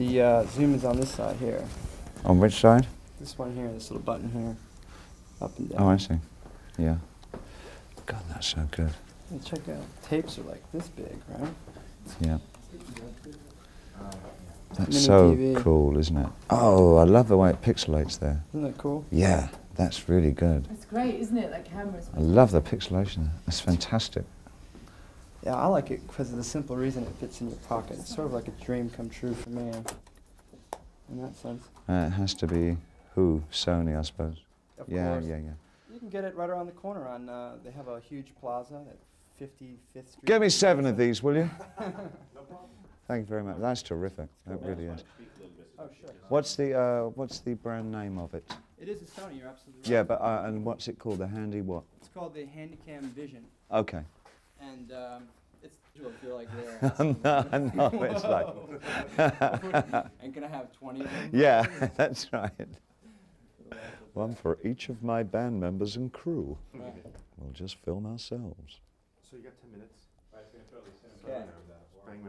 The zoom is on this side here. On which side? This one here, this little button here. Up and down. Oh, I see. Yeah. God, that's so good. And check out, tapes are like this big, right? Yeah. That's so cool, isn't it? Oh, I love the way it pixelates there. Isn't that cool? Yeah, that's really good. It's great, isn't it? That camera's I love the pixelation. That's fantastic. Yeah, I like it because of the simple reason it fits in your pocket. It's sort of like a dream come true for me in that sense. It has to be who? Sony, I suppose. Of course. Yeah, yeah. You can get it right around the corner on, they have a huge plaza at 55th Street. Give me 7 of these, will you? No problem. Thank you very much. That's terrific. That really is. Oh, sure. What's the brand name of it? It is a Sony, you're absolutely right. Yeah, but and what's it called? The Handy what? It's called the Handycam Vision. Okay. And it's you're like there. No, it's like. And can I have 20 of them? Yeah, that's right. One for each of my band members and crew. Right. We'll just film ourselves. So you got 10 minutes. Right, it's going to totally stand. Okay.